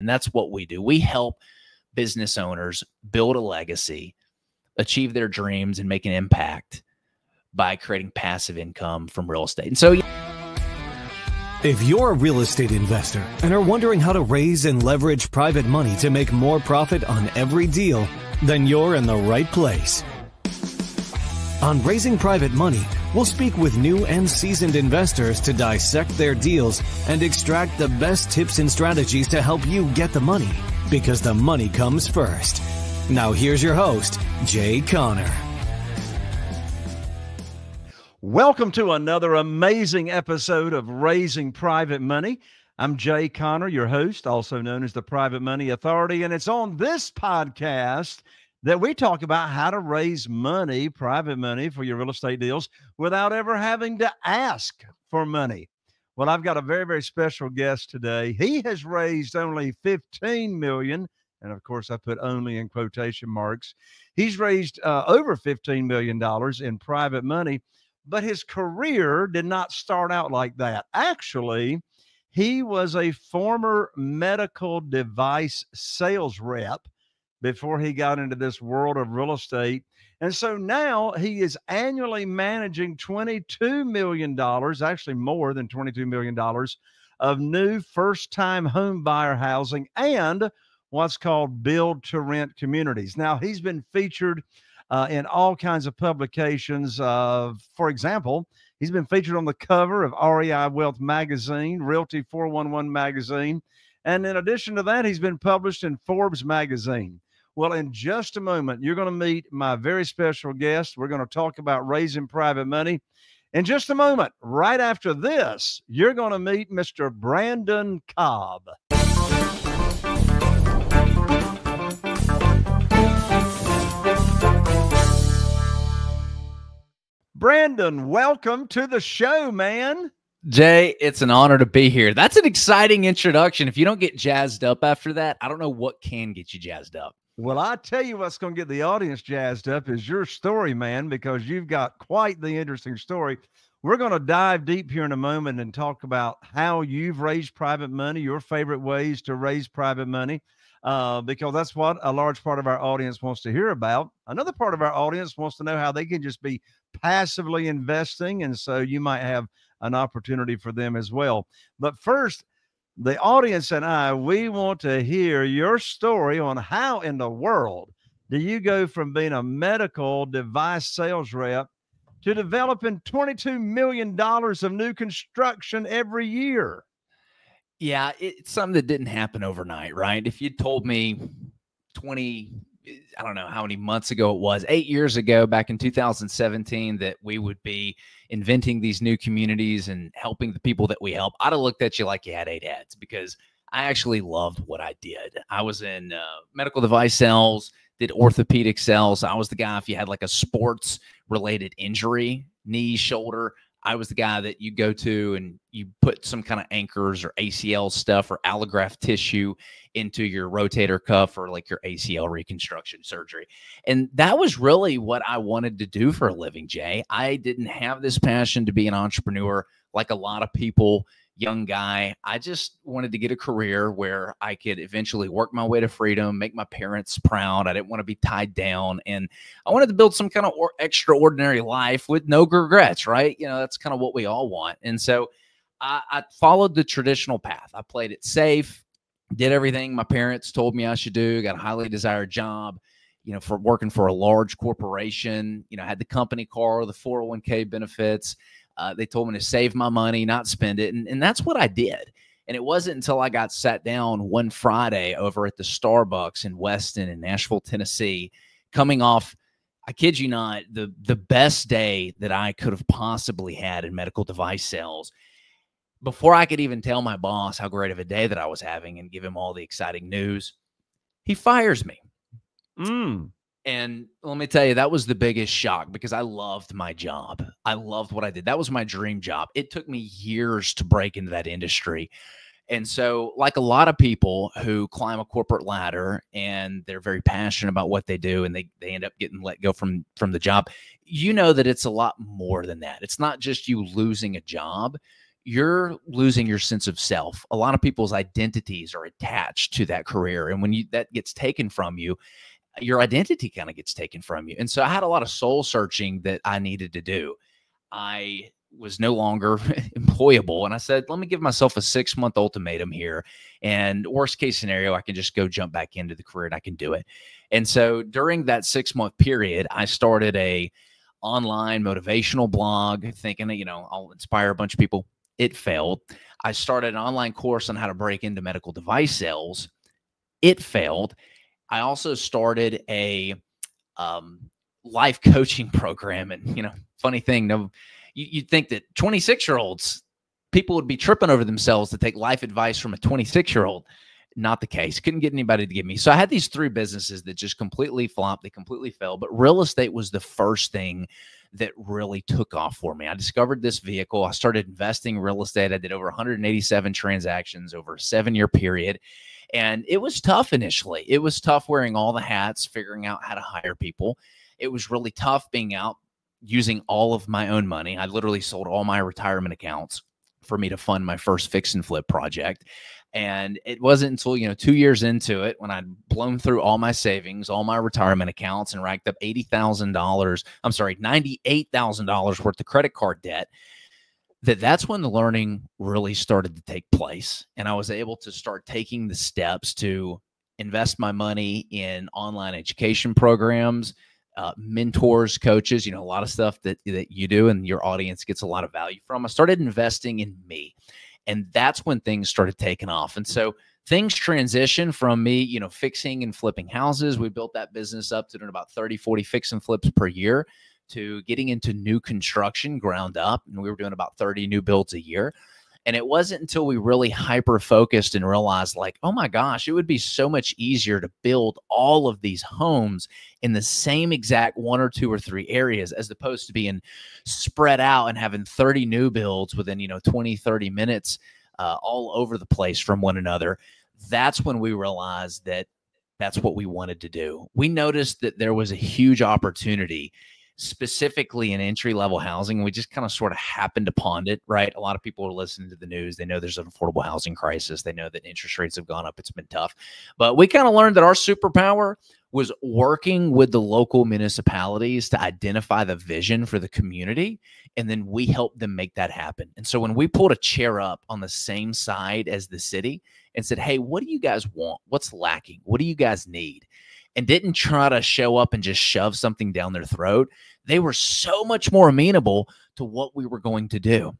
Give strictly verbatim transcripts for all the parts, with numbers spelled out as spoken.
And that's what we do. We help business owners build a legacy, achieve their dreams, and make an impact by creating passive income from real estate. And so, if you're a real estate investor and are wondering how to raise and leverage private money to make more profit on every deal, then you're in the right place. On Raising Private Money, we'll speak with new and seasoned investors to dissect their deals and extract the best tips and strategies to help you get the money, because the money comes first. Now here's your host, Jay Conner. Welcome to another amazing episode of Raising Private Money. I'm Jay Conner, your host, also known as the Private Money Authority, and it's on this podcast that we talk about how to raise money, private money, for your real estate deals without ever having to ask for money. Well, I've got a very, very special guest today. He has raised only fifteen million dollars. And of course, I put only in quotation marks. He's raised uh, over fifteen million dollars in private money, but his career did not start out like that. Actually, he was a former medical device sales rep before he got into this world of real estate. And so now he is annually managing twenty-two million dollars, actually more than twenty-two million dollars, of new first-time home buyer housing and what's called build-to-rent communities. Now, he's been featured uh, in all kinds of publications. Uh, for example, he's been featured on the cover of R E I Wealth Magazine, Realty four eleven Magazine. And in addition to that, he's been published in Forbes Magazine. Well, in just a moment, you're going to meet my very special guest. We're going to talk about raising private money. In just a moment, right after this, you're going to meet Mister Brandon Cobb. Brandon, welcome to the show, man. Jay, it's an honor to be here. That's an exciting introduction. If you don't get jazzed up after that, I don't know what can get you jazzed up. Well, I tell you what's going to get the audience jazzed up is your story, man, because you've got quite the interesting story. We're going to dive deep here in a moment and talk about how you've raised private money, your favorite ways to raise private money, uh, because that's what a large part of our audience wants to hear about. Another part of our audience wants to know how they can just be passively investing, and so you might have an opportunity for them as well. But first, the audience and I, we want to hear your story on how in the world do you go from being a medical device sales rep to developing twenty-two million dollars of new construction every year? Yeah, it's something that didn't happen overnight, right? If you told me twenty, I don't know how many months ago it was, eight years ago, back in two thousand seventeen, that we would be inventing these new communities and helping the people that we help, I'd have looked at you like you had eight heads, because I actually loved what I did. I was in uh, medical device sales, did orthopedic sales. I was the guy, if you had like a sports related injury, knee, shoulder, I was the guy that you go to and you put some kind of anchors or A C L stuff or allograft tissue into your rotator cuff or like your A C L reconstruction surgery. And that was really what I wanted to do for a living, Jay. I didn't have this passion to be an entrepreneur like a lot of people, young guy. I just wanted to get a career where I could eventually work my way to freedom, make my parents proud. I didn't want to be tied down, and I wanted to build some kind of or extraordinary life with no regrets, right? You know, that's kind of what we all want. And so I, I followed the traditional path. I played it safe, did everything my parents told me I should do, got a highly desired job, you know, for working for a large corporation, you know, had the company car, the four oh one K benefits. Uh, they told me to save my money, not spend it. And, and that's what I did. And it wasn't until I got sat down one Friday over at the Starbucks in Weston in Nashville, Tennessee, coming off, I kid you not, the, the best day that I could have possibly had in medical device sales. Before I could even tell my boss how great of a day that I was having and give him all the exciting news, he fires me. Mm. And let me tell you, that was the biggest shock, because I loved my job. I loved what I did. That was my dream job. It took me years to break into that industry. And so, like a lot of people who climb a corporate ladder and they're very passionate about what they do and they, they end up getting let go from, from the job, you know that it's a lot more than that. It's not just you losing a job. you're losing your sense of self. A lot of people's identities are attached to that career. And when you, that gets taken from you, your identity kind of gets taken from you. And so I had a lot of soul searching that I needed to do. I was no longer employable. And I said, let me give myself a six month ultimatum here. And worst case scenario, I can just go jump back into the career and I can do it. And so during that six month period, I started a online motivational blog thinking that, you know, I'll inspire a bunch of people. It failed. I started an online course on how to break into medical device sales. It failed. I also started a um, life coaching program. And, you know, funny thing, no, you, you'd think that twenty-six year olds, people would be tripping over themselves to take life advice from a twenty-six year old. Not the case. Couldn't get anybody to give me. So I had these three businesses that just completely flopped. They completely fell. But real estate was the first thing that really took off for me. I discovered this vehicle. I started investing in real estate. I did over one hundred eighty-seven transactions over a seven year period. And it was tough initially. It was tough wearing all the hats, figuring out how to hire people. It was really tough being out using all of my own money. I literally sold all my retirement accounts for me to fund my first fix and flip project. And it wasn't until, you know, two years into it when I'd blown through all my savings, all my retirement accounts, and racked up eighty thousand dollars. I'm sorry, ninety-eight thousand dollars worth of credit card debt. That that's when the learning really started to take place. And I was able to start taking the steps to invest my money in online education programs, uh, mentors, coaches, you know, a lot of stuff that, that you do and your audience gets a lot of value from. I started investing in me. And that's when things started taking off. And so things transitioned from me, you know, fixing and flipping houses. We built that business up to about thirty, forty fix and flips per year, to getting into new construction ground up. And we were doing about thirty new builds a year. And it wasn't until we really hyper-focused and realized, like, oh my gosh, it would be so much easier to build all of these homes in the same exact one or two or three areas, as opposed to being spread out and having thirty new builds within, you know, twenty, thirty minutes uh, all over the place from one another. That's when we realized that that's what we wanted to do. We noticed that there was a huge opportunity specifically in entry-level housing. We just kind of sort of happened upon it, right? A lot of people are listening to the news. They know there's an affordable housing crisis. They know that interest rates have gone up. It's been tough. But we kind of learned that our superpower was working with the local municipalities to identify the vision for the community, and then we helped them make that happen. And so when we pulled a chair up on the same side as the city and said, hey, what do you guys want? What's lacking? What do you guys need? And didn't try to show up and just shove something down their throat. They were so much more amenable to what we were going to do.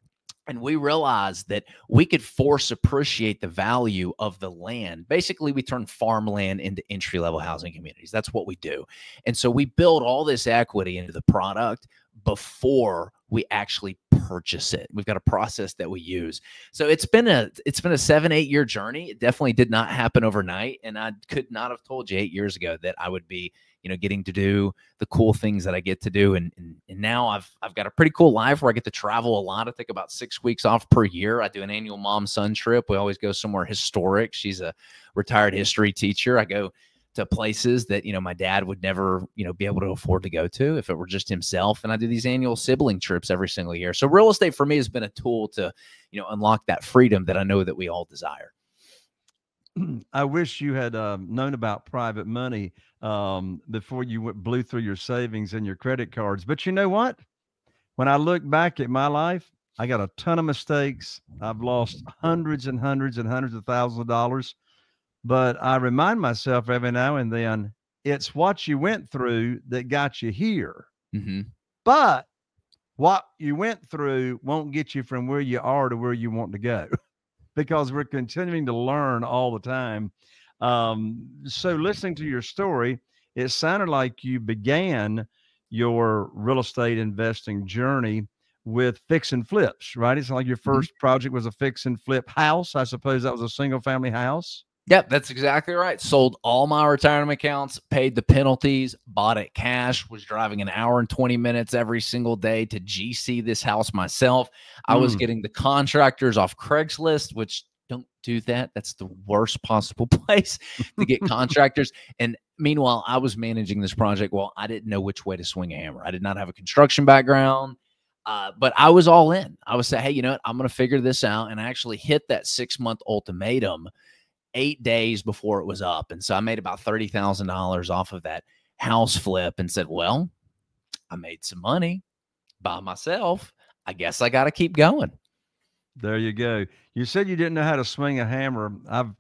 And we realized that we could force appreciate the value of the land. Basically, we turn farmland into entry-level housing communities. That's what we do. And so we build all this equity into the product before we actually purchase it. We've got a process that we use. So it's been a it's been a seven, eight year journey. It definitely did not happen overnight. And I could not have told you eight years ago that I would be, you know, getting to do the cool things that I get to do. And, and, and now I've, I've got a pretty cool life where I get to travel a lot. I take about six weeks off per year. I do an annual mom-son trip. We always go somewhere historic. She's a retired history teacher. I go to places that, you know, my dad would never, you know, be able to afford to go to if it were just himself. And I do these annual sibling trips every single year. So real estate for me has been a tool to, you know, unlock that freedom that I know that we all desire. I wish you had uh, known about private money um, before you went, blew through your savings and your credit cards. But you know what? When I look back at my life, I got a ton of mistakes. I've lost hundreds and hundreds and hundreds of thousands of dollars. But I remind myself every now and then, it's what you went through that got you here. Mm-hmm. But what you went through won't get you from where you are to where you want to go, because we're continuing to learn all the time. Um, so listening to your story, it sounded like you began your real estate investing journey with fix and flips, right? It's like your first mm-hmm. project was a fix and flip house. I suppose that was a single family house. Yep, that's exactly right. Sold all my retirement accounts, paid the penalties, bought it cash, was driving an hour and twenty minutes every single day to G C this house myself. I mm. was getting the contractors off Craigslist, which don't do that. That's the worst possible place to get contractors. And meanwhile, I was managing this project. Well, I didn't know which way to swing a hammer. I did not have a construction background. Uh, but I was all in. I was saying, hey, you know what? I'm going to figure this out. And I actually hit that six month ultimatum eight days before it was up. And so I made about thirty thousand dollars off of that house flip and said, well, I made some money by myself. I guess I got to keep going. There you go. You said you didn't know how to swing a hammer. I've,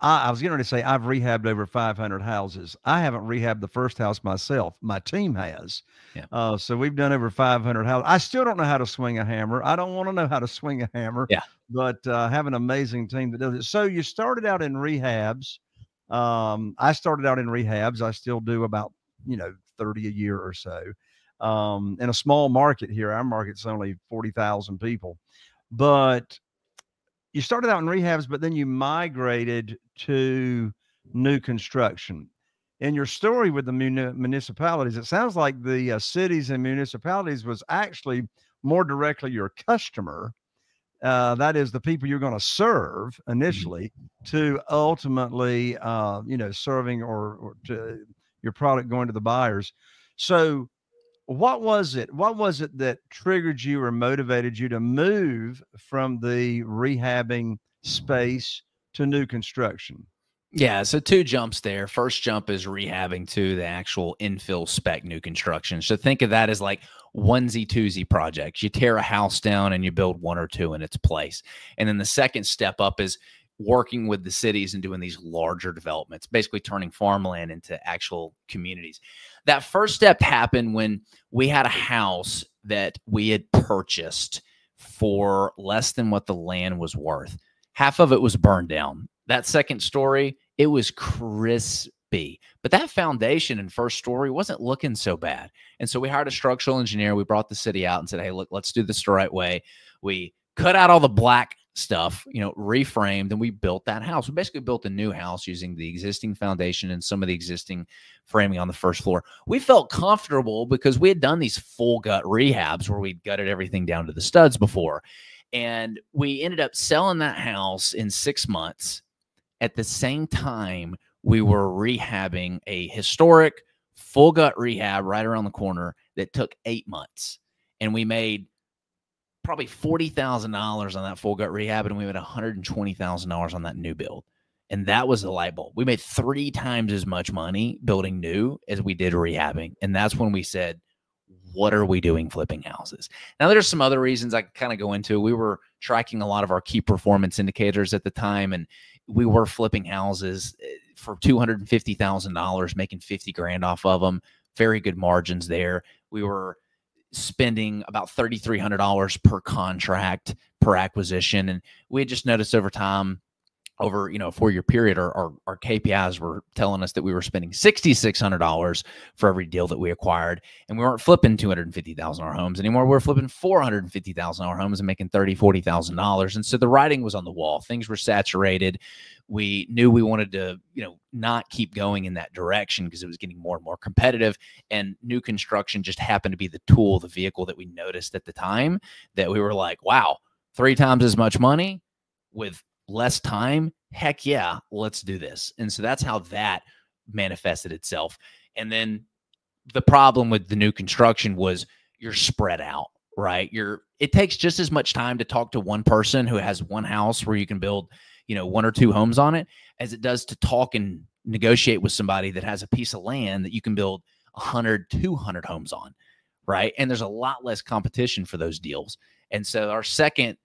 I, I was going to say I've rehabbed over five hundred houses. I haven't rehabbed the first house myself. My team has. Yeah. Uh, so we've done over five hundred houses. I still don't know how to swing a hammer. I don't want to know how to swing a hammer. Yeah. But uh, have an amazing team that does it. So you started out in rehabs. Um, I started out in rehabs. I still do about, you know, thirty a year or so. Um, in a small market here, our market's only forty thousand people. But you started out in rehabs, but then you migrated to new construction. In your story with the mun municipalities, it sounds like the uh, cities and municipalities was actually more directly your customer. Uh, that is the people you're going to serve initially to ultimately, uh, you know, serving or, or to your product going to the buyers. So what was it? What was it that triggered you or motivated you to move from the rehabbing space to new construction? Yeah. So two jumps there. First jump is rehabbing to the actual infill spec new construction. So think of that as like onesie twosie projects. You tear a house down and you build one or two in its place. And then the second step up is working with the cities and doing these larger developments, basically turning farmland into actual communities. That first step happened when we had a house that we had purchased for less than what the land was worth. Half of it was burned down. That second story, it was crispy, but that foundation and first story wasn't looking so bad. And so we hired a structural engineer. We brought the city out and said, hey, look, let's do this the right way. We cut out all the black stuff, you know, reframed, and we built that house. We basically built a new house using the existing foundation and some of the existing framing on the first floor. We felt comfortable because we had done these full gut rehabs where we'd gutted everything down to the studs before. And we ended up selling that house in six months. At the same time, we were rehabbing a historic full gut rehab right around the corner that took eight months. And we made probably forty thousand dollars on that full gut rehab, and we made one hundred twenty thousand dollars on that new build. And that was the light bulb. We made three times as much money building new as we did rehabbing. And that's when we said, what are we doing flipping houses? Now, there's some other reasons I kind of go into. We were tracking a lot of our key performance indicators at the time, and we were flipping houses for two hundred fifty thousand dollars, making fifty grand off of them. Very good margins there. We were spending about thirty-three hundred dollars per contract per acquisition. And we had just noticed over time, over, you know, a four-year period, our, our, our K P Is were telling us that we were spending sixty-six hundred dollars for every deal that we acquired. And we weren't flipping two hundred fifty thousand dollars homes anymore. We were flipping four hundred fifty thousand dollars homes and making thirty thousand, forty thousand dollars. And so the writing was on the wall. Things were saturated. We knew we wanted to, you know, not keep going in that direction because it was getting more and more competitive. And new construction just happened to be the tool, the vehicle that we noticed at the time that we were like, wow, three times as much money with less time. Heck yeah, let's do this. And so that's how that manifested itself. And then the problem with the new construction was you're spread out, right? You're, it takes just as much time to talk to one person who has one house where you can build, you know, one or two homes on it as it does to talk and negotiate with somebody that has a piece of land that you can build one hundred, two hundred homes on, right? And there's a lot less competition for those deals. And so our second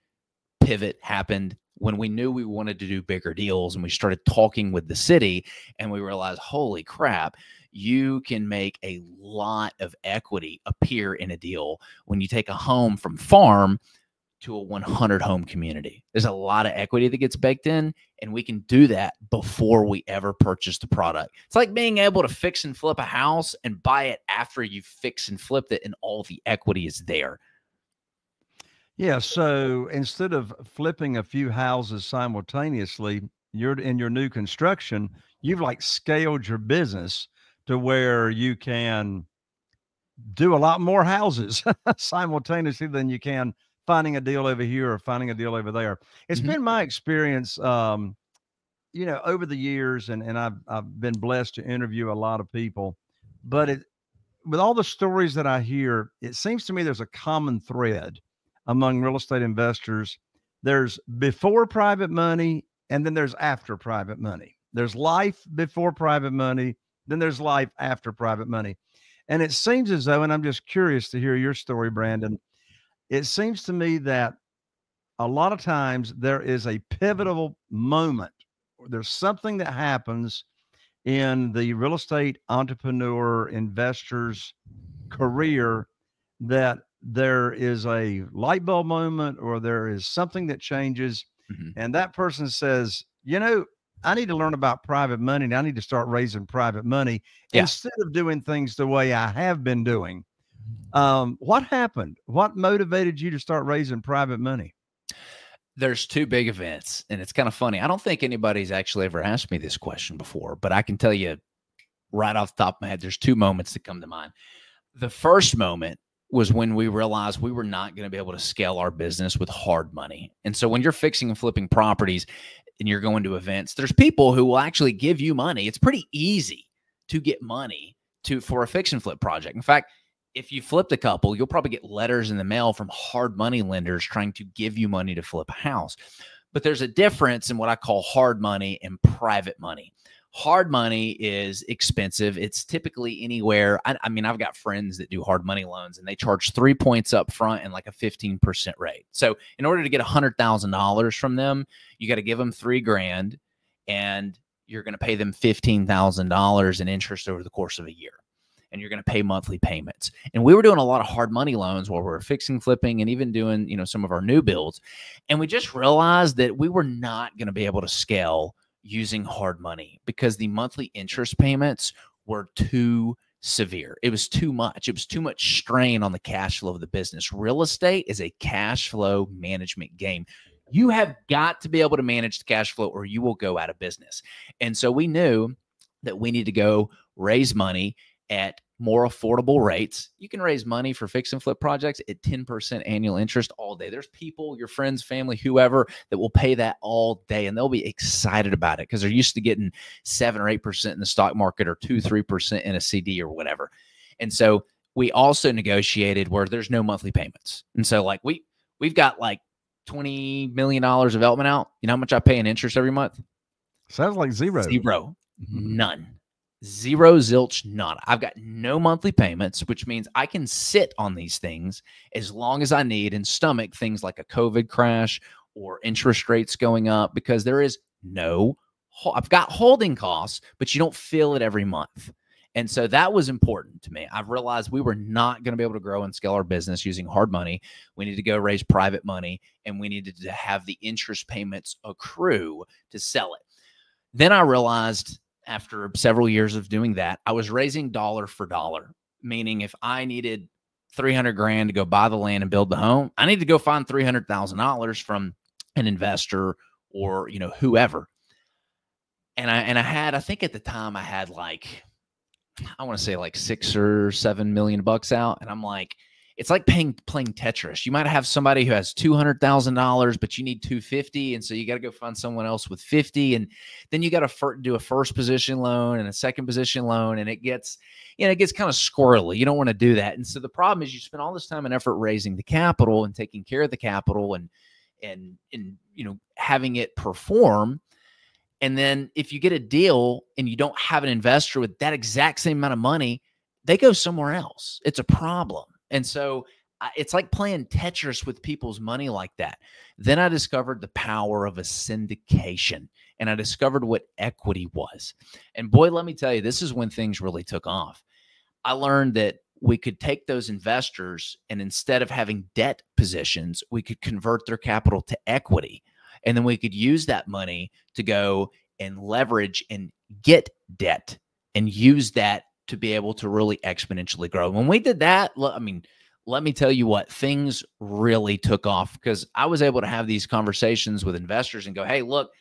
pivot happened when we knew we wanted to do bigger deals and we started talking with the city and we realized, holy crap, you can make a lot of equity appear in a deal when you take a home from farm to a one hundred home community. There's a lot of equity that gets baked in, and we can do that before we ever purchase the product. It's like being able to fix and flip a house and buy it after you fix and flipped it and all the equity is there. Yeah. So instead of flipping a few houses simultaneously, you're in your new construction, you've like scaled your business to where you can do a lot more houses simultaneously than you can finding a deal over here or finding a deal over there. It's mm-hmm. been my experience, um, you know, over the years, and, and I've, I've been blessed to interview a lot of people, but it, with all the stories that I hear, it seems to me there's a common thread among real estate investors. There's before private money, and then there's after private money. There's life before private money, then there's life after private money. And it seems as though, and I'm just curious to hear your story, Brandon, it seems to me that a lot of times there is a pivotal moment. There's something that happens in the real estate entrepreneur investor's career that there is a light bulb moment, or there is something that changes. Mm-hmm. And that person says, you know, I need to learn about private money, and I need to start raising private money yeah. instead of doing things the way I have been doing. Um, what happened? What motivated you to start raising private money? There's two big events, and it's kind of funny. I don't think anybody's actually ever asked me this question before, but I can tell you right off the top of my head, there's two moments that come to mind. The first moment was when we realized we were not going to be able to scale our business with hard money. And so when you're fixing and flipping properties and you're going to events, there's people who will actually give you money. It's pretty easy to get money to for a fix and flip project. In fact, if you flipped a couple, you'll probably get letters in the mail from hard money lenders trying to give you money to flip a house. But there's a difference in what I call hard money and private money. Hard money is expensive. It's typically anywhere. I, I mean, I've got friends that do hard money loans, and they charge three points up front and like a fifteen percent rate. So in order to get one hundred thousand dollars from them, you got to give them three grand, and you're going to pay them fifteen thousand dollars in interest over the course of a year. And you're going to pay monthly payments. And we were doing a lot of hard money loans while we were fixing, flipping, and even doing, you know, some of our new builds. And we just realized that we were not going to be able to scale using hard money because the monthly interest payments were too severe. It was too much. It was too much strain on the cash flow of the business. Real estate is a cash flow management game. You have got to be able to manage the cash flow or you will go out of business. And so we knew that we need to go raise money at more affordable rates. You can raise money for fix and flip projects at ten percent annual interest all day. There's people, your friends, family, whoever, that will pay that all day, and they'll be excited about it because they're used to getting seven or eight percent in the stock market or two, three percent in a C D or whatever. And so we also negotiated where there's no monthly payments. And so like we, we've got like twenty million dollars of development out. You know how much I pay in interest every month? Sounds like zero. Zero. None. Zero, zilch, nada. I've got no monthly payments, which means I can sit on these things as long as I need and stomach things like a COVID crash or interest rates going up because there is no, I've got holding costs, but you don't feel it every month. And so that was important to me. I've realized we were not going to be able to grow and scale our business using hard money. We need to go raise private money, and we needed to have the interest payments accrue to sell it. Then I realized after several years of doing that, I was raising dollar for dollar, meaning if I needed three hundred grand to go buy the land and build the home, I need to go find three hundred thousand dollars from an investor or, you know, whoever. And I, and I had, I think at the time I had like, I want to say like six or seven million bucks out. And I'm like, it's like paying, playing Tetris. You might have somebody who has two hundred thousand dollars, but you need two fifty. And so you got to go find someone else with fifty. And then you got to do a first position loan and a second position loan. And it gets, you know, it gets kind of squirrely. You don't want to do that. And so the problem is you spend all this time and effort raising the capital and taking care of the capital and, and, and, you know, having it perform. And then if you get a deal and you don't have an investor with that exact same amount of money, they go somewhere else. It's a problem. And so it's like playing Tetris with people's money like that. Then I discovered the power of a syndication, and I discovered what equity was. And boy, let me tell you, this is when things really took off. I learned that we could take those investors, and instead of having debt positions, we could convert their capital to equity. And then we could use that money to go and leverage and get debt and use that to be able to really exponentially grow. When we did that, I mean, let me tell you what, things really took off because I was able to have these conversations with investors and go, hey, look,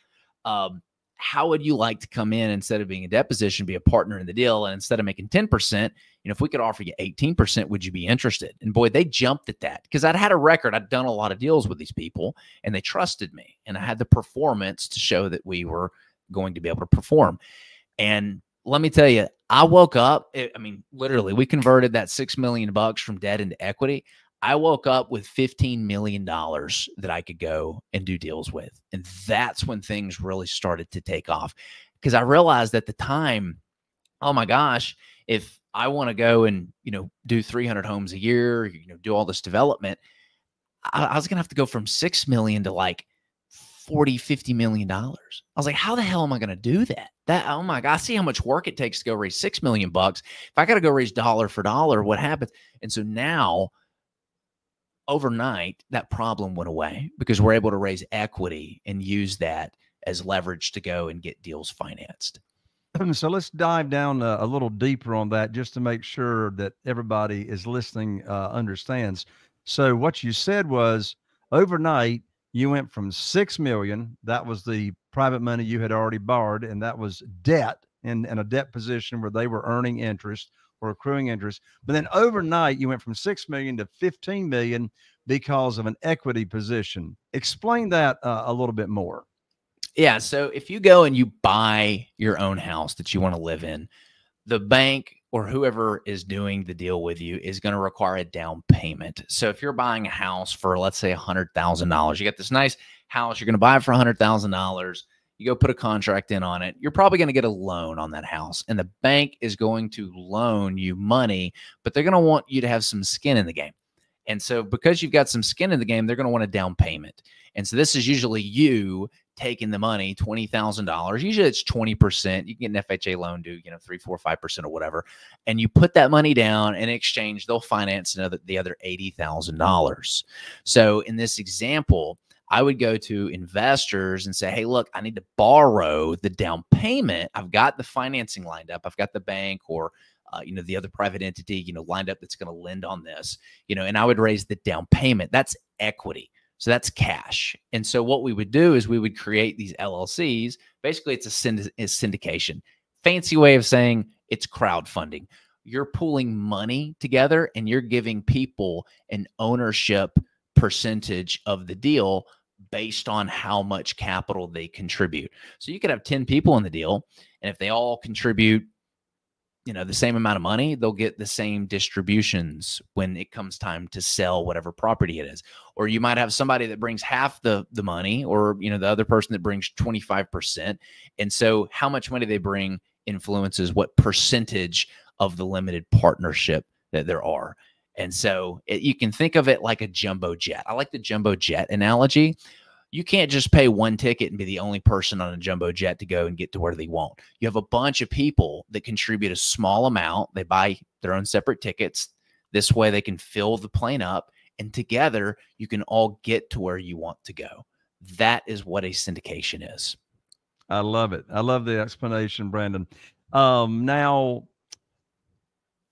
um, how would you like to come in instead of being a debt position, be a partner in the deal? And instead of making ten percent, you know, if we could offer you eighteen percent, would you be interested? And boy, they jumped at that because I'd had a record. I'd done a lot of deals with these people and they trusted me, and I had the performance to show that we were going to be able to perform. And let me tell you, I woke up, it, I mean, literally, we converted that six million bucks from debt into equity. I woke up with fifteen million dollars that I could go and do deals with. And that's when things really started to take off, because I realized at the time, oh my gosh, if I want to go and, you know, do three hundred homes a year, you know, do all this development, I, I was going to have to go from six million to like forty, fifty million dollars. I was like, how the hell am I going to do that? That, oh my God, I see how much work it takes to go raise six million bucks. If I got to go raise dollar for dollar, what happens? And so now, overnight, that problem went away because we're able to raise equity and use that as leverage to go and get deals financed. So let's dive down a, a little deeper on that just to make sure that everybody is listening uh, understands. So what you said was overnight, you went from six million dollars, that was the private money you had already borrowed, and that was debt in, in a debt position where they were earning interest or accruing interest. But then overnight, you went from six million dollars to fifteen million dollars because of an equity position. Explain that uh, a little bit more. Yeah. So if you go and you buy your own house that you want to live in, the bank or whoever is doing the deal with you is going to require a down payment. So if you're buying a house for, let's say, one hundred thousand dollars, you got this nice house, you're going to buy it for one hundred thousand dollars. You go put a contract in on it. You're probably going to get a loan on that house, and the bank is going to loan you money, but they're going to want you to have some skin in the game. And so because you've got some skin in the game, they're going to want a down payment. And so this is usually you taking the money, twenty thousand dollars. Usually it's twenty percent. You can get an F H A loan due, you know, three, four, five percent or whatever. And you put that money down, and in exchange, they'll finance another, the other eighty thousand dollars. So in this example, I would go to investors and say, hey, look, I need to borrow the down payment. I've got the financing lined up. I've got the bank or Uh, you know, the other private entity, you know, lined up that's going to lend on this, you know, and I would raise the down payment. That's equity. So that's cash. And so what we would do is we would create these L L Cs. Basically, it's a, synd a syndication. Fancy way of saying it's crowdfunding. You're pooling money together and you're giving people an ownership percentage of the deal based on how much capital they contribute. So you could have ten people in the deal, and if they all contribute, you know, the same amount of money, they'll get the same distributions when it comes time to sell whatever property it is. Or you might have somebody that brings half the, the money, or, you know, the other person that brings twenty-five percent. And so how much money they bring influences what percentage of the limited partnership that there are. And so it, you can think of it like a jumbo jet. I like the jumbo jet analogy. You can't just pay one ticket and be the only person on a jumbo jet to go and get to where they want. You have a bunch of people that contribute a small amount. They buy their own separate tickets. This way they can fill the plane up, and together you can all get to where you want to go. That is what a syndication is. I love it. I love the explanation, Brandon. Um, now,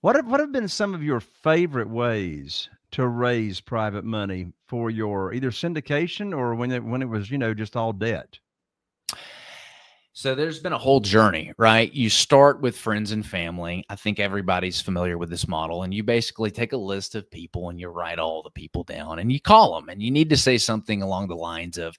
what have, what have been some of your favorite ways to raise private money for your either syndication or when it, when it was, you know, just all debt? So there's been a whole journey, right? You start with friends and family. I think everybody's familiar with this model, and you basically take a list of people and you write all the people down and you call them, and you need to say something along the lines of,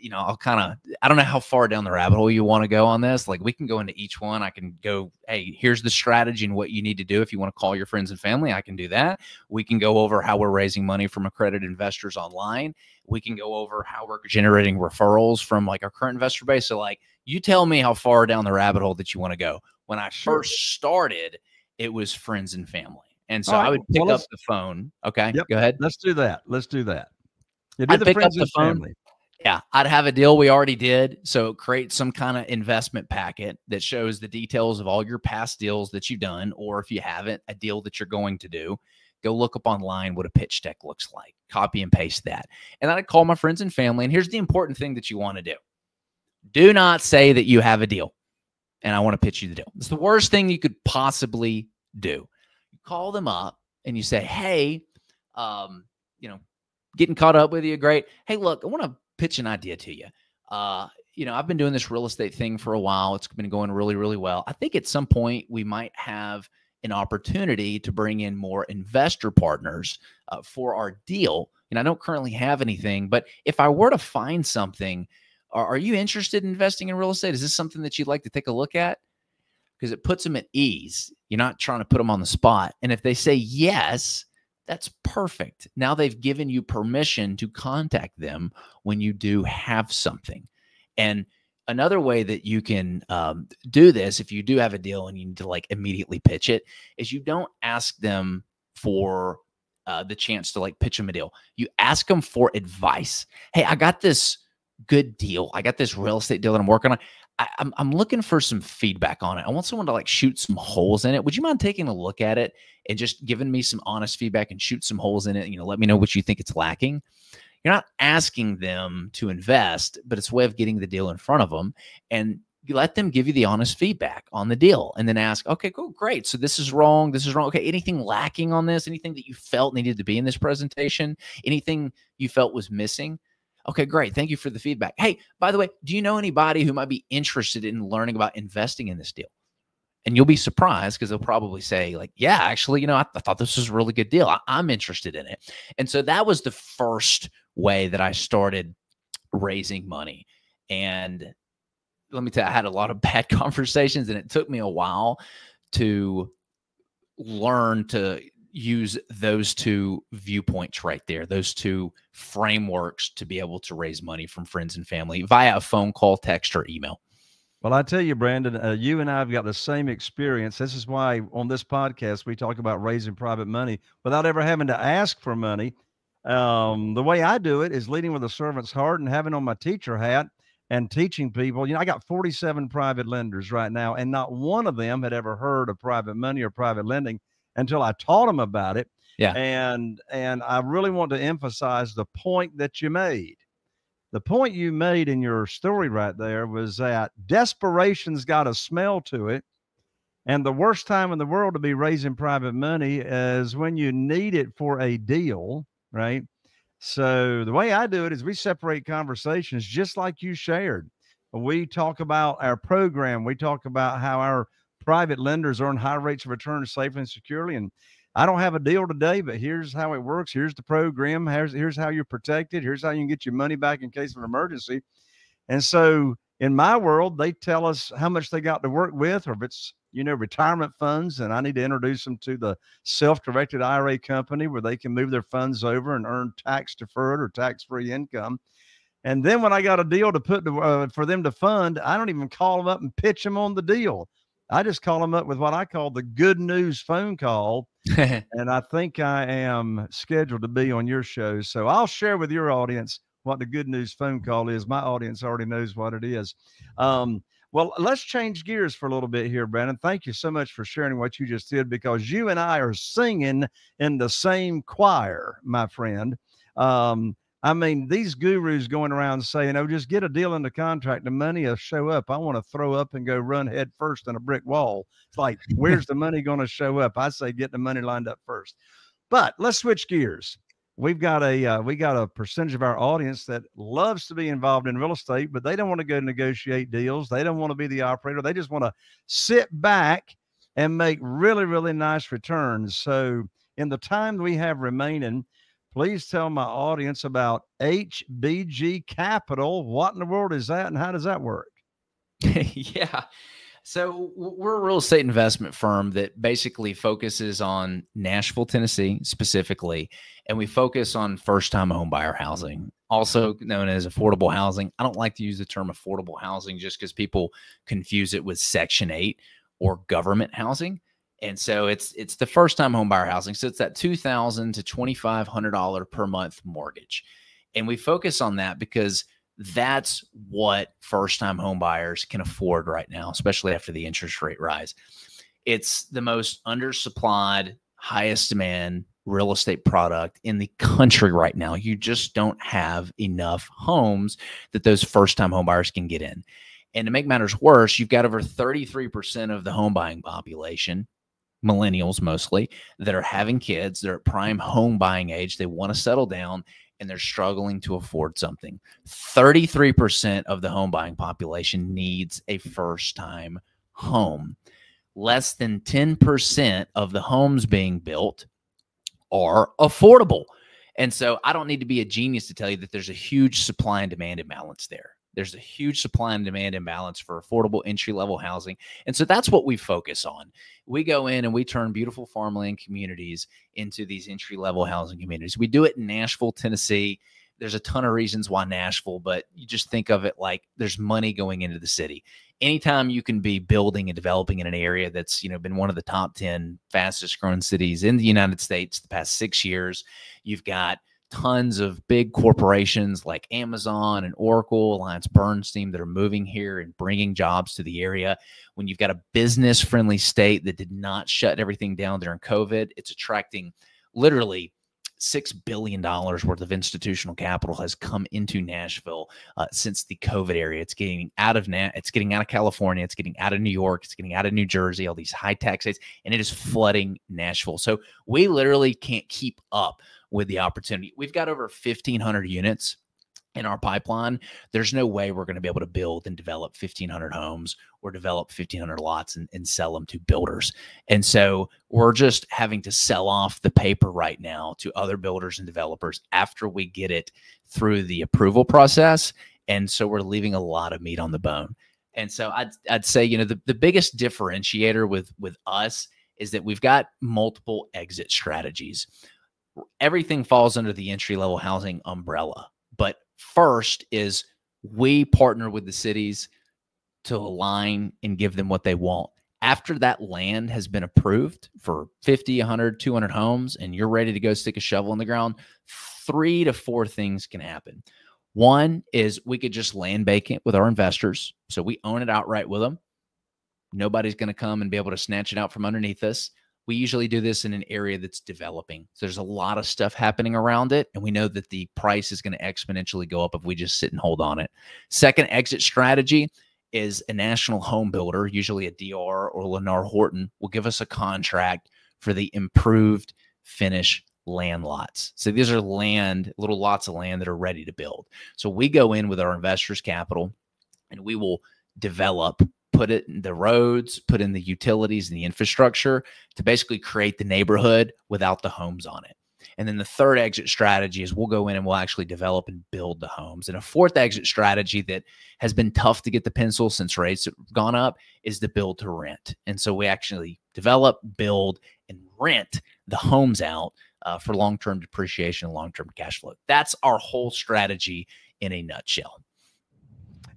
you know, I'll kind of, I don't know how far down the rabbit hole you want to go on this. Like, we can go into each one. I can go, hey, here's the strategy and what you need to do. If you want to call your friends and family, I can do that. We can go over how we're raising money from accredited investors online. We can go over how we're generating referrals from like our current investor base. So like, you tell me how far down the rabbit hole that you want to go. When I first started, it was friends and family. And so right, I would pick well, up the phone. Okay, yep, go ahead. Let's do that. Let's do that. You do I'd the pick friends up the phone. Family. Yeah, I'd have a deal we already did. So create some kind of investment packet that shows the details of all your past deals that you've done, or if you haven't, a deal that you're going to do. Go look up online what a pitch deck looks like. Copy and paste that. And then I'd call my friends and family. And here's the important thing that you want to do. Do not say that you have a deal and I want to pitch you the deal. It's the worst thing you could possibly do. You call them up and you say, hey, um, you know, getting caught up with you. Great. Hey, look, I want to pitch an idea to you. Uh, you know, I've been doing this real estate thing for a while. It's been going really, really well. I think at some point we might have an opportunity to bring in more investor partners uh, for our deal. And I don't currently have anything, but if I were to find something, are, are you interested in investing in real estate? Is this something that you'd like to take a look at? because it puts them at ease. You're not trying to put them on the spot. And if they say yes, that's perfect. Now they've given you permission to contact them when you do have something. And another way that you can um, do this, if you do have a deal and you need to like immediately pitch it, is you don't ask them for uh, the chance to like pitch them a deal. You ask them for advice. Hey, I got this good deal. I got this real estate deal that I'm working on. I, I'm, I'm looking for some feedback on it. I want someone to like shoot some holes in it. Would you mind taking a look at it and just giving me some honest feedback and shoot some holes in it? You know, let me know what you think it's lacking. You're not asking them to invest, but it's a way of getting the deal in front of them, and you let them give you the honest feedback on the deal and then ask, okay, cool, great. So this is wrong. This is wrong. Okay. Anything lacking on this? Anything that you felt needed to be in this presentation? Anything you felt was missing? Okay, great. Thank you for the feedback. Hey, by the way, do you know anybody who might be interested in learning about investing in this deal? And you'll be surprised because they'll probably say like, yeah, actually, you know, I, th I thought this was a really good deal. I I'm interested in it. And so that was the first way that I started raising money. And let me tell you, I had a lot of bad conversations, and it took me a while to learn to use those two viewpoints right there, those two frameworks to be able to raise money from friends and family via a phone call, text, or email. Well, I tell you, Brandon, uh, you and I have got the same experience. This is why on this podcast, we talk about raising private money without ever having to ask for money. Um, the way I do it is leading with a servant's heart and having on my teacher hat and teaching people. You know, I got forty-seven private lenders right now, and not one of them had ever heard of private money or private lending until I taught them about it. Yeah. And, and I really want to emphasize the point that you made. The point you made in your story right there was that desperation's got a smell to it. And the worst time in the world to be raising private money is when you need it for a deal, right? So the way I do it is we separate conversations just like you shared. We talk about our program. We talk about how our private lenders earn high rates of return safely and securely. And I don't have a deal today, but here's how it works. Here's the program. Here's, here's how you're protected. Here's how you can get your money back in case of an emergency. And so in my world, they tell us how much they got to work with, or if it's, you know, retirement funds, and I need to introduce them to the self-directed I R A company where they can move their funds over and earn tax deferred or tax-free income. And then when I got a deal to put to, uh, for them to fund, I don't even call them up and pitch them on the deal. I just call them up with what I call the good news phone call. And I think I am scheduled to be on your show. So I'll share with your audience what the good news phone call is. My audience already knows what it is. Um, well, let's change gears for a little bit here, Brandon. Thank you so much for sharing what you just did, because you and I are singing in the same choir, my friend. Um, I mean, these gurus going around saying, oh, just get a deal in the contract, the money will show up. I want to throw up and go run head first in a brick wall. It's like, where's the money going to show up? I say, get the money lined up first. But let's switch gears. We've got a, uh, we got a percentage of our audience that loves to be involved in real estate, but they don't want to go negotiate deals. They don't want to be the operator. They just want to sit back and make really, really nice returns. So in the time we have remaining, please tell my audience about H B G Capital. What in the world is that, and how does that work? Yeah. So we're a real estate investment firm that basically focuses on Nashville, Tennessee specifically, and we focus on first-time homebuyer housing, also known as affordable housing. I don't like to use the term affordable housing just because people confuse it with Section eight or government housing. And so it's it's the first-time homebuyer housing. So it's that two thousand dollars to twenty-five hundred dollars per month mortgage. And we focus on that because that's what first-time homebuyers can afford right now, especially after the interest rate rise. It's the most undersupplied, highest demand real estate product in the country right now. You just don't have enough homes that those first-time homebuyers can get in. And to make matters worse, you've got over thirty-three percent of the home buying population, millennials mostly, that are having kids. They're at prime home buying age. They want to settle down, and they're struggling to afford something. thirty-three percent of the home buying population needs a first-time home. Less than ten percent of the homes being built are affordable. And so I don't need to be a genius to tell you that there's a huge supply and demand imbalance there. There's a huge supply and demand imbalance for affordable entry-level housing. And so that's what we focus on. We go in and we turn beautiful farmland communities into these entry-level housing communities. We do it in Nashville, Tennessee. There's a ton of reasons why Nashville, but you just think of it like there's money going into the city. Anytime you can be building and developing in an area that's, you know, been one of the top ten fastest growing cities in the United States the past six years, you've got tons of big corporations like Amazon and Oracle, Alliance Bernstein that are moving here and bringing jobs to the area. When you've got a business-friendly state that did not shut everything down during COVID, it's attracting literally six billion dollars worth of institutional capital has come into Nashville uh, since the COVID area. It's getting out of Na it's getting out of California. It's getting out of New York. It's getting out of New Jersey, all these high tax states, and it is flooding Nashville. So we literally can't keep up with the opportunity. We've got over fifteen hundred units in our pipeline. There's no way we're going to be able to build and develop fifteen hundred homes or develop fifteen hundred lots and, and sell them to builders. And so we're just having to sell off the paper right now to other builders and developers after we get it through the approval process. And so we're leaving a lot of meat on the bone. And so I'd, I'd say, you know, the, the biggest differentiator with, with us is that we've got multiple exit strategies. Everything falls under the entry-level housing umbrella, but first is we partner with the cities to align and give them what they want. After that land has been approved for fifty, a hundred, two hundred homes, and you're ready to go stick a shovel in the ground, three to four things can happen. One is we could just land vacant with our investors. So we own it outright with them. Nobody's going to come and be able to snatch it out from underneath us. We usually do this in an area that's developing. So there's a lot of stuff happening around it. And we know that the price is going to exponentially go up if we just sit and hold on it. Second exit strategy is a national home builder, usually a D R or D R Horton, will give us a contract for the improved finish land lots. So these are land, little lots of land that are ready to build. So we go in with our investors' capital and we will develop, put it in the roads, put in the utilities and the infrastructure to basically create the neighborhood without the homes on it. And then the third exit strategy is we'll go in and we'll actually develop and build the homes. And a fourth exit strategy that has been tough to get the pencil since rates have gone up is the build to rent. And so we actually develop, build, and rent the homes out uh, for long-term depreciation and long-term cash flow. That's our whole strategy in a nutshell.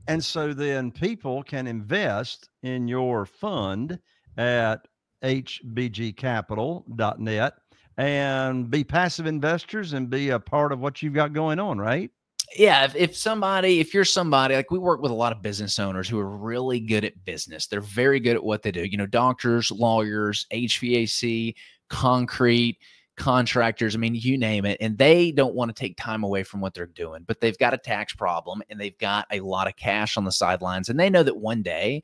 And so then people can invest in your fund at H B G capital dot net and be passive investors and be a part of what you've got going on, right? Yeah. If, if somebody, if you're somebody, like we work with a lot of business owners who are really good at business. They're very good at what they do. You know, doctors, lawyers, H V A C, concrete, contractors, I mean, you name it, and they don't want to take time away from what they're doing, but they've got a tax problem and they've got a lot of cash on the sidelines. And they know that one day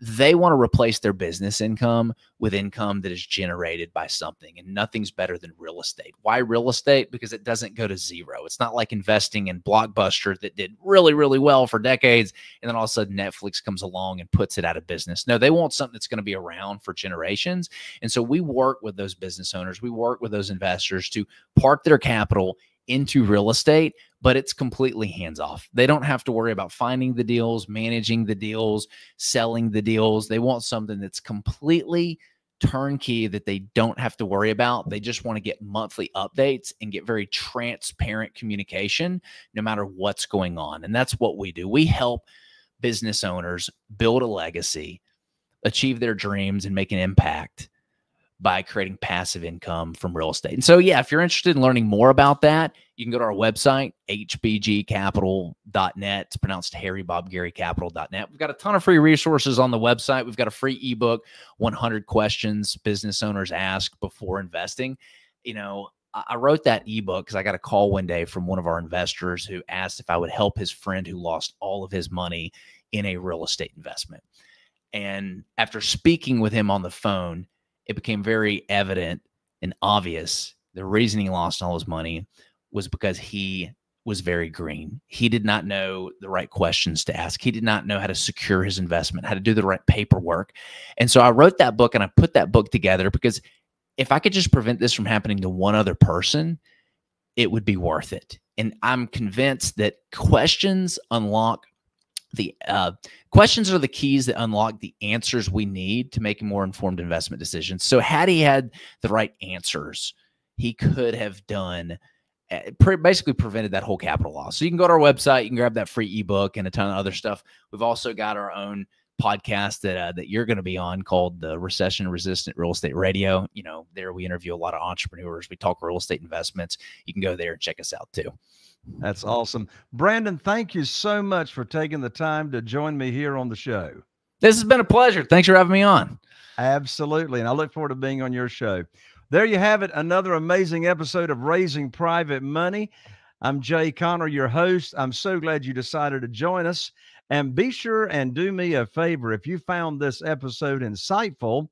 they want to replace their business income with income that is generated by something, and nothing's better than real estate. Why real estate? Because it doesn't go to zero. It's not like investing in Blockbuster that did really, really well for decades, and then all of a sudden Netflix comes along and puts it out of business. No, they want something that's going to be around for generations. And so we work with those business owners. We work with those investors to park their capital into real estate, but it's completely hands-off. They don't have to worry about finding the deals, managing the deals, selling the deals. They want something that's completely turnkey that they don't have to worry about. They just want to get monthly updates and get very transparent communication no matter what's going on. And that's what we do. We help business owners build a legacy, achieve their dreams, and make an impact by creating passive income from real estate. And so, yeah, if you're interested in learning more about that, you can go to our website, H B G capital dot net. It's pronounced Harry Bob Gary capital dot net. We've got a ton of free resources on the website. We've got a free ebook, one hundred questions business owners ask before investing. You know, I wrote that ebook because I got a call one day from one of our investors who asked if I would help his friend who lost all of his money in a real estate investment. And after speaking with him on the phone, it became very evident and obvious the reason he lost all his money was because he was very green. He did not know the right questions to ask. He did not know how to secure his investment, how to do the right paperwork. And so I wrote that book and I put that book together because if I could just prevent this from happening to one other person, it would be worth it. And I'm convinced that questions unlock The uh, questions are the keys that unlock the answers we need to make more informed investment decisions. So had he had the right answers, he could have done uh, basically prevented that whole capital loss. So you can go to our website, you can grab that free ebook and a ton of other stuff. We've also got our own podcast that uh, that you're going to be on called the Recession Resistant Real Estate Radio. You know, there we interview a lot of entrepreneurs. We talk real estate investments. You can go there and check us out too. That's awesome. Brandon, thank you so much for taking the time to join me here on the show. This has been a pleasure. Thanks for having me on. Absolutely. And I look forward to being on your show. There you have it. Another amazing episode of Raising Private Money. I'm Jay Conner, your host. I'm so glad you decided to join us. And be sure and do me a favor. If you found this episode insightful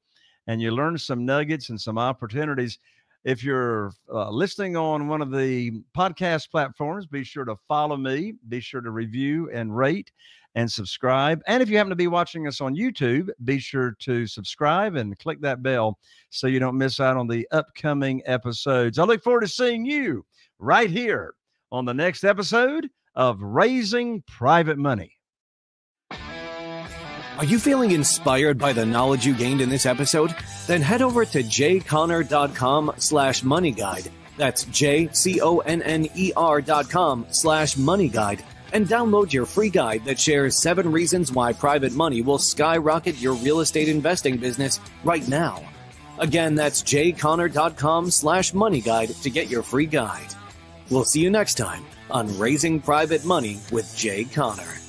and you learned some nuggets and some opportunities, if you're uh, listening on one of the podcast platforms, be sure to follow me. Be sure to review and rate and subscribe. And if you happen to be watching us on YouTube, be sure to subscribe and click that bell so you don't miss out on the upcoming episodes. I look forward to seeing you right here on the next episode of Raising Private Money. Are you feeling inspired by the knowledge you gained in this episode? Then head over to jayconner.com slash money guide. That's J-C-O-N-N-E-R dot com slash money guide. And download your free guide that shares seven reasons why private money will skyrocket your real estate investing business right now. Again, that's jayconner.com slash money guide to get your free guide. We'll see you next time on Raising Private Money with Jay Conner.